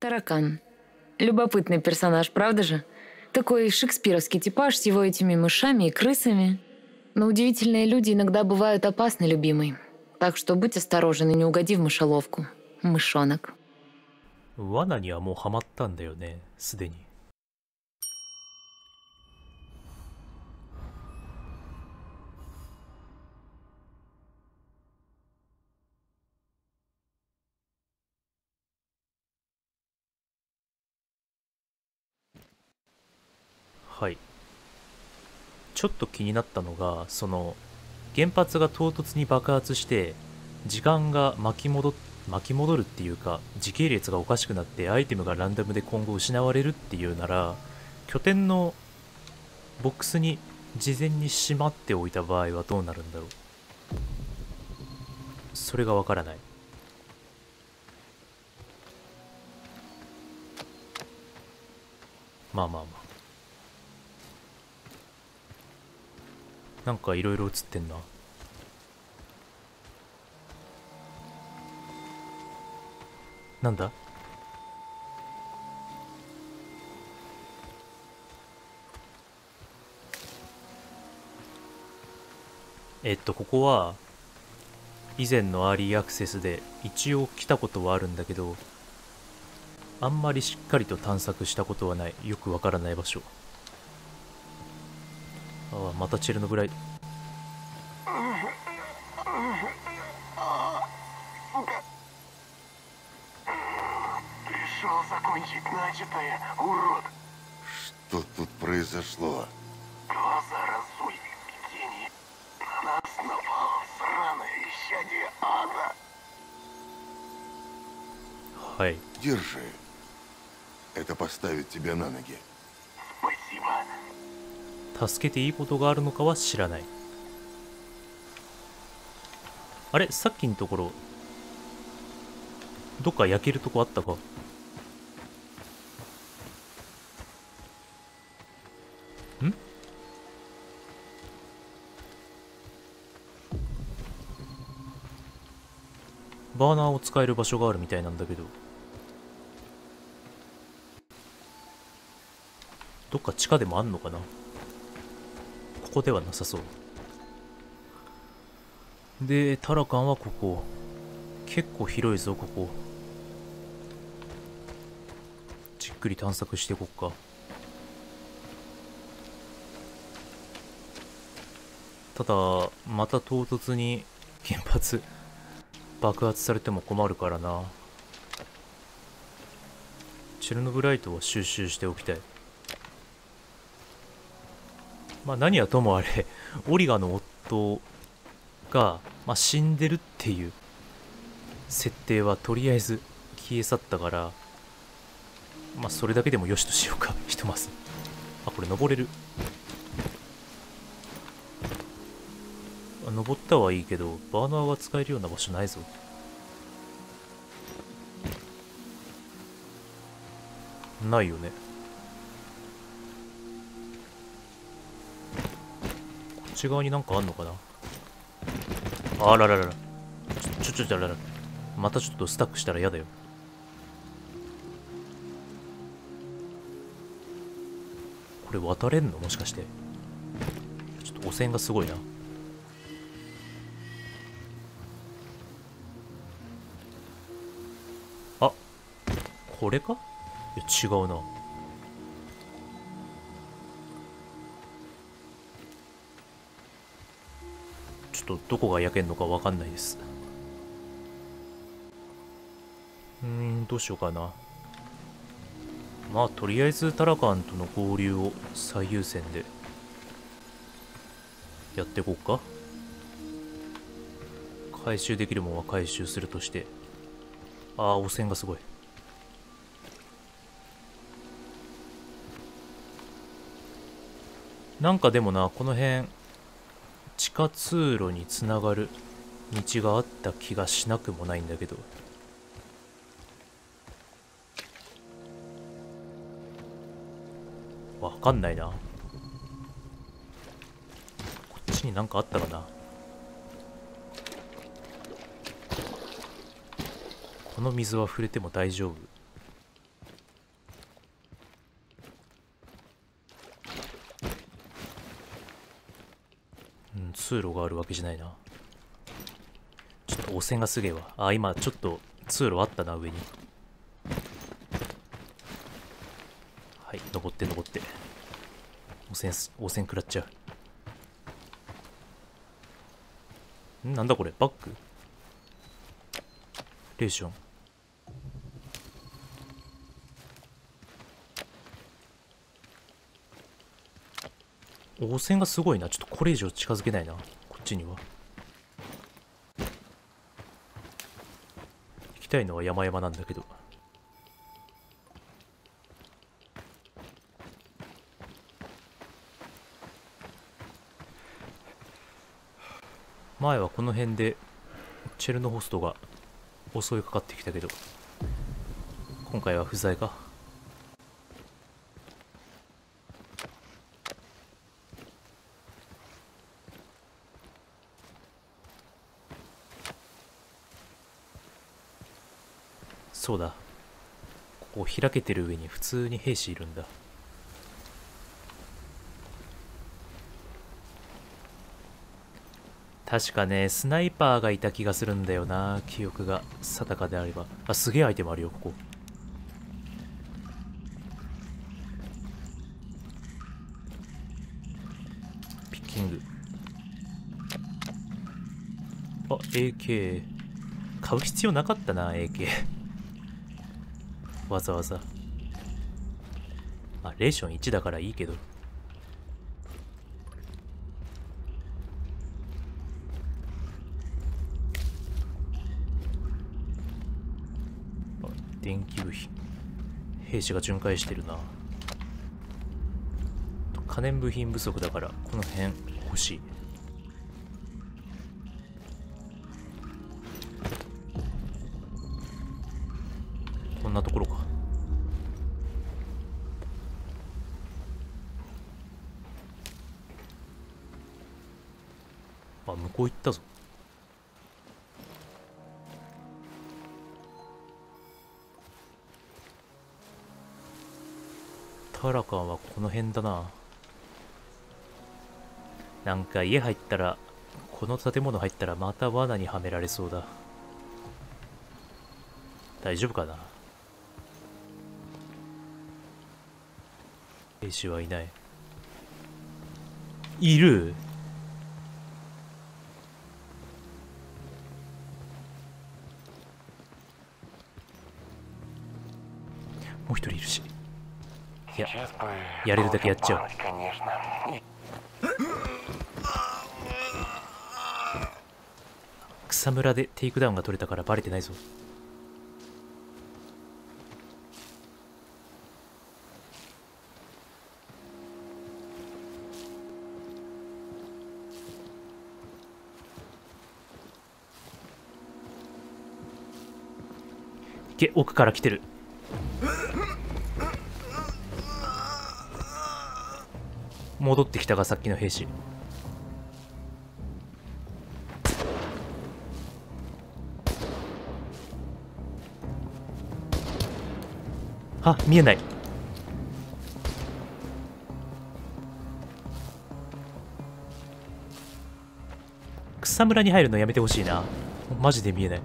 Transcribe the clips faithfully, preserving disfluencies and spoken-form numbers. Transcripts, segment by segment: Таракан. Любопытный персонаж, правда же? Такой шекспировский типаж с его этими мышами и крысами. Но удивительные люди иногда бывают опасны, любимый. Так что будь осторожен и не угоди в мышеловку, мышонок.はい。ちょっと気になったのが、その原発が唐突に爆発して時間が巻き戻巻き戻るっていうか、時系列がおかしくなってアイテムがランダムで今後失われるっていうなら、拠点のボックスに事前にしまっておいた場合はどうなるんだろう。それがわからない。まあまあまあ、なんかいろいろ映ってんな。なんだ？えっとここは以前のアーリーアクセスで一応来たことはあるんだけど、あんまりしっかりと探索したことはない、よくわからない場所。ああ、またチェルノブライト。はい。助けていいことがあるのかは知らない。あれ、さっきのところどっか焼けるとこあったか。ん？バーナーを使える場所があるみたいなんだけど、どっか地下でもあんのかな。ここではなさそうで、タラカンはここ。結構広いぞここ。じっくり探索していこっか。ただまた唐突に原発爆発されても困るからな。チェルノブライトは収集しておきたい。まあ何はともあれ、オリガの夫が、まあ、死んでるっていう設定はとりあえず消え去ったから、まあそれだけでもよしとしようかひとまず。あ、これ登れる。あ、登ったはいいけどバーナーは使えるような場所ないぞ。ないよね。こっち側になんかあんのかな。あらららら、ちょちょちょらら、またちょっとスタックしたら嫌だよ。これ渡れんの、もしかして。ちょっと汚染がすごいな。あ、これか。いや違うな。どこが焼けんのかわかんないです。うーん、どうしようかな。まあとりあえずタラカンとの合流を最優先でやっていこうか。回収できるもんは回収するとして。ああ、汚染がすごい。なんかでもな、この辺地下通路につながる道があった気がしなくもないんだけど。わかんないな。こっちになんかあったかな。この水は触れても大丈夫。通路があるわけじゃないな。ちょっと汚染がすげえわ。あ、今ちょっと通路あったな、上に。はい、登って登って。汚染、汚染食らっちゃう。ん、なんだこれ、バッグレーション。汚染がすごいな。ちょっとこれ以上近づけないな、こっちには。行きたいのは山々なんだけど。前はこの辺でチェルノホストが襲いかかってきたけど、今回は不在か。そうだ、ここ開けてる上に普通に兵士いるんだ。確かね、スナイパーがいた気がするんだよな、記憶が定かであれば。あ、すげえアイテムあるよ、ここ。ピッキング。あ、エーケー 買う必要なかったな、エーケー わざわざ。あ、レーションいちだからいいけど。あ、電気部品。兵士が巡回してるな。可燃部品不足だからこの辺欲しい。こんなところか。あ、向こう行ったぞ。タラカンはこの辺だな。なんか家入ったら、この建物入ったらまた罠にはめられそうだ。大丈夫かな。兵士はいない。いる。もう一人いるし。いや、やれるだけやっちゃう。草むらでテイクダウンが取れたからバレてないぞ。奥から来てる。戻ってきたが、さっきの兵士。あ、見えない。草むらに入るのやめてほしいな、マジで見えない。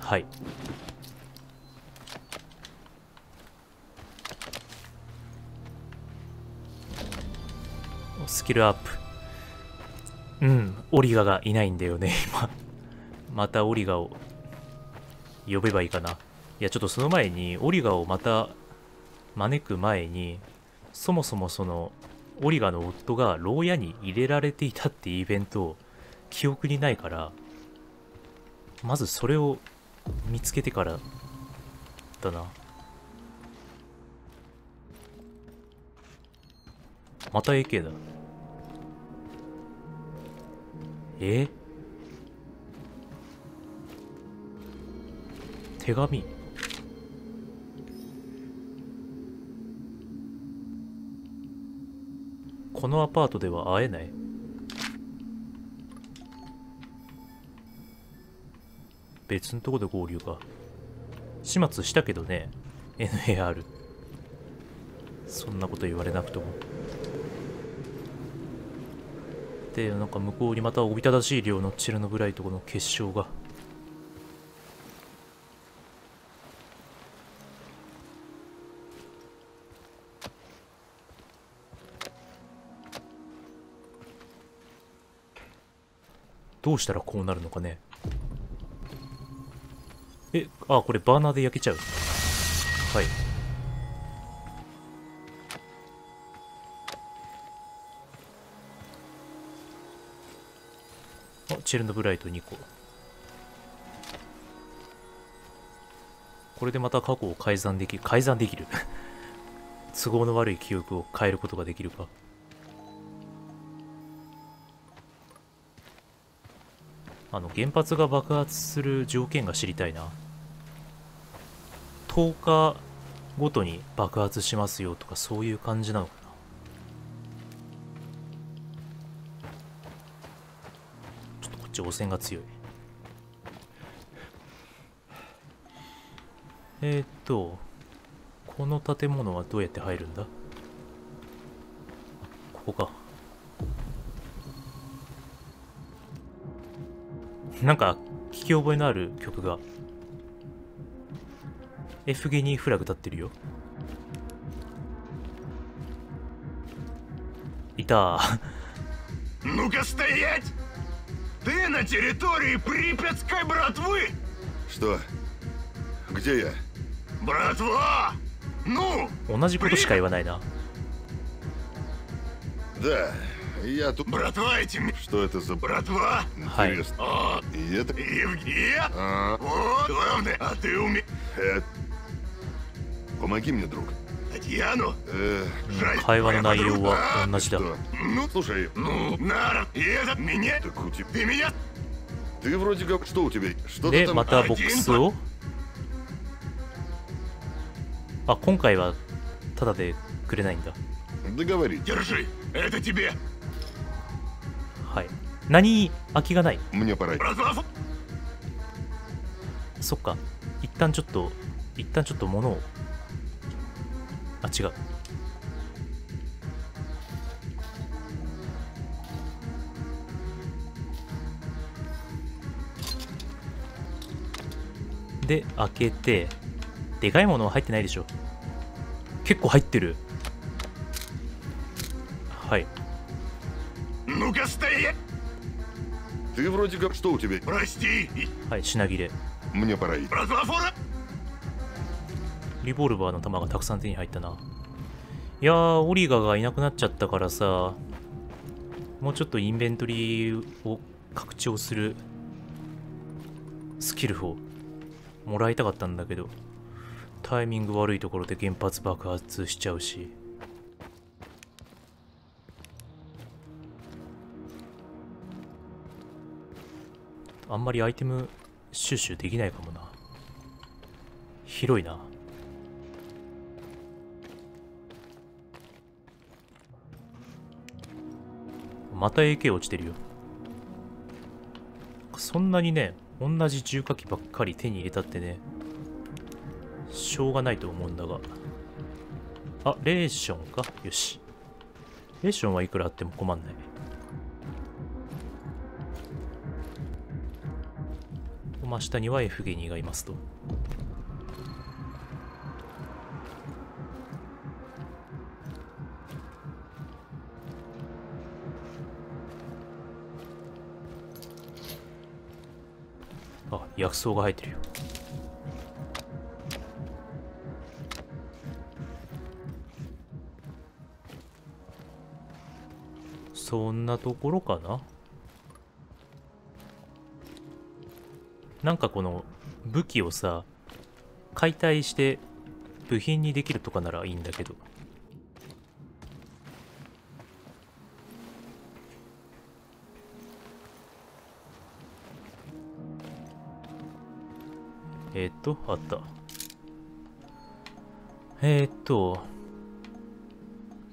はい、スキルアップ。うん、オリガがいないんだよね今。またオリガを呼べばいいかな。いや、ちょっとその前にオリガをまた招く前に、そもそもそのオリガの夫が牢屋に入れられていたってイベントを記憶にないから、まずそれを見つけてからだな。また エーケー だ。え、手紙。このアパートでは会えない。別のとこで合流か。始末したけどね、エヌエーアール。そんなこと言われなくても。で、なんか向こうにまたおびただしい量のチェルノブライトの結晶が。どうしたらこうなるのかね。え、あ、これバーナーで焼けちゃう。はい。あ、チェルノブライトにこ。これでまた過去を改ざんできる。改ざんできる。都合の悪い記憶を変えることができるか。あの原発が爆発する条件が知りたいな。とおかごとに爆発しますよとかそういう感じなのかな。ちょっとこっち汚染が強い。えー、っとこの建物はどうやって入るんだ。ここか。なんか聞き覚えのある曲がエフゲニー・フラグ立ってるよ。いたー。Ну-ка стоять! Ты на территории Припятской братвы! Что? Где я? Братва! Ну! 同じことしか言わないな。Да.Я тут... Братва этим... Что это за... Братва? Интересно. А, и это... Евгений? А, вот, главное, а ты уме... Э... Помоги мне, друг. Татьяну? Э... Жаль, твоя подруга. А, что? Ну, слушай, ну... Народ, и это меня... Так у тебя... Ты меня... Ты вроде как... Что у тебя? Что-то там... Один... あ、今回はタダでくれないんだ。Договори. Держи, это тебе.はい、何空きがない。そっか、一旦ちょっと一旦ちょっと物を、あ、違う。で開けて、でかいものは入ってないでしょ。結構入ってる。はい。はい、品切れ。リボルバーの弾がたくさん手に入ったな。いやー、オリガがいなくなっちゃったからさ、もうちょっとインベントリーを拡張するスキルをもらいたかったんだけど、タイミング悪いところで原発爆発しちゃうし。あんまりアイテム収集できないかもな。広いな。また エーケー 落ちてるよ。そんなにね、同じ重火器ばっかり手に入れたってね、しょうがないと思うんだが。あ、レーションか。よし。レーションはいくらあっても困んない。真下にはエフゲニーがいますと。あ、薬草が入ってるよ。そんなところかな。なんかこの武器をさ、解体して部品にできるとかならいいんだけど。えー、っとあった。えー、っと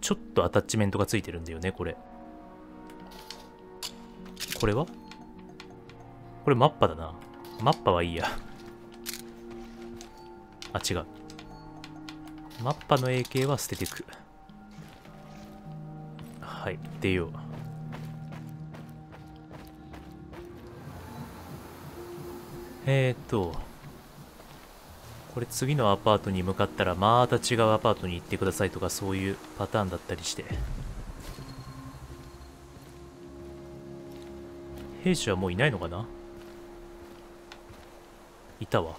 ちょっとアタッチメントがついてるんだよね、これ。これはこれマッパだな。マッパはいいや。あ、違う。マッパの エーケー は捨てていく。はい、出よう。えーっと、これ次のアパートに向かったらまた違うアパートに行ってくださいとかそういうパターンだったりして。兵士はもういないのかな？いたわ。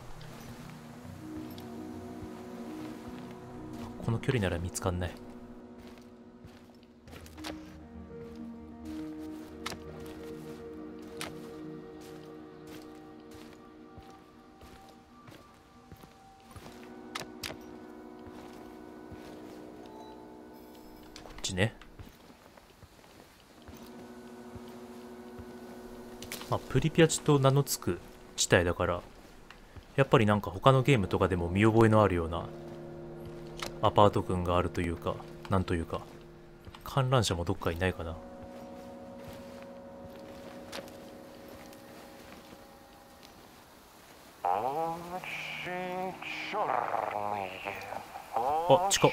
この距離なら見つかんない。こっちね。まあプリピャチと名の付く地帯だからやっぱりなんか他のゲームとかでも見覚えのあるようなアパート群があるというか、なんというか、観覧車もどっかいないかな。あ、近っ。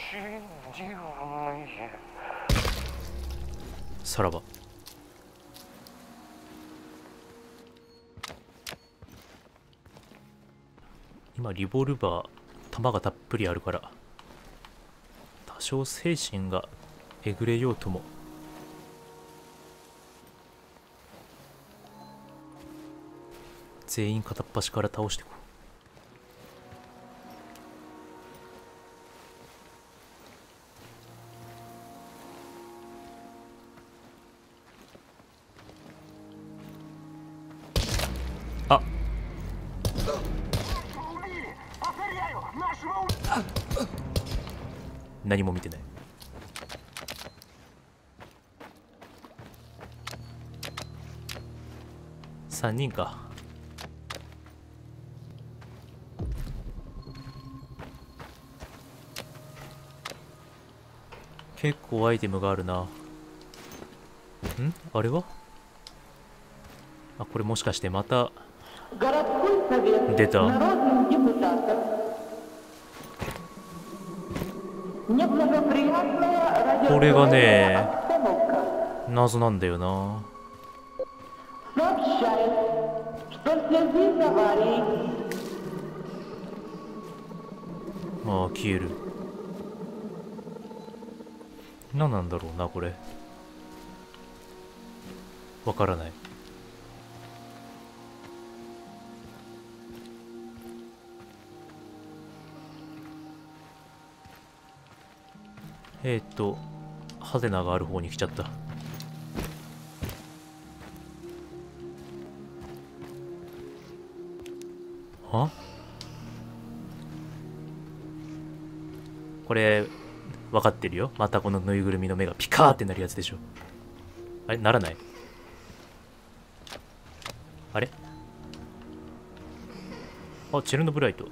さらば。今リボルバー弾がたっぷりあるから。多少精神がえぐれようとも。全員片っ端から倒してこう。あっ。何も見てない。さんにんか。結構アイテムがあるな。ん？あれは？あ、これもしかしてまた出た。これがね、謎なんだよな。ああ、消える。何なんだろうな、これ。わからない。えっと、ハテナがある方に来ちゃった。は？これ、分かってるよ。またこのぬいぐるみの目がピカーってなるやつでしょ。あれ、ならない？あれ？あ、チェルノブライト。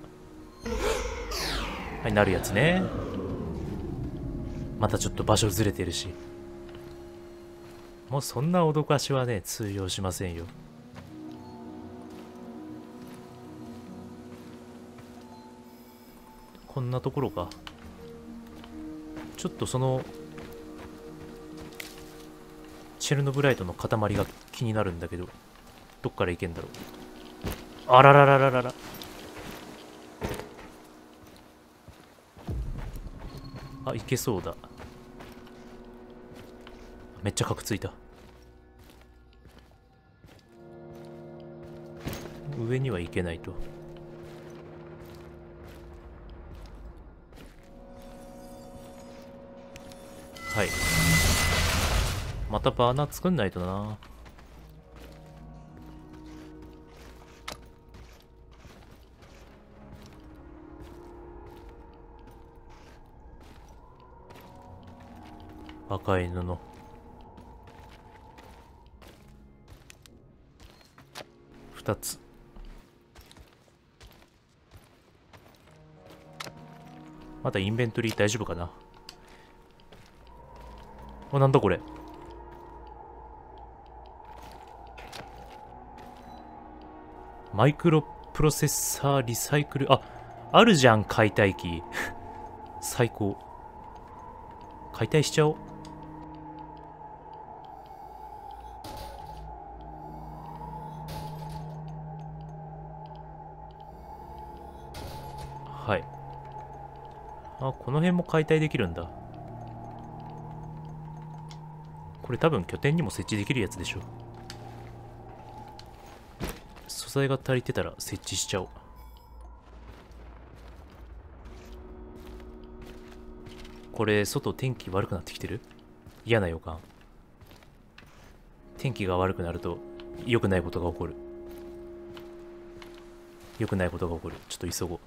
はい、なるやつね。またちょっと場所ずれてるし、もうそんな脅かしはね通用しませんよ。こんなところか。ちょっとそのチェルノブライトの塊が気になるんだけど、どっから行けんだろう。あらららららら。あ、いけそうだ。めっちゃ角ついた。上には行けないと。はい、またバーナー作んないとな。赤い布。ふたつ。まだインベントリー大丈夫かな。あ、なんだこれ。マイクロプロセッサーリサイクル。あ、あるじゃん、解体機。最高。解体しちゃおう。はい。あ、この辺も解体できるんだ。これ多分拠点にも設置できるやつでしょ。素材が足りてたら設置しちゃおう。これ外天気悪くなってきてる？嫌な予感。天気が悪くなると良くないことが起こる。良くないことが起こる。ちょっと急ごう。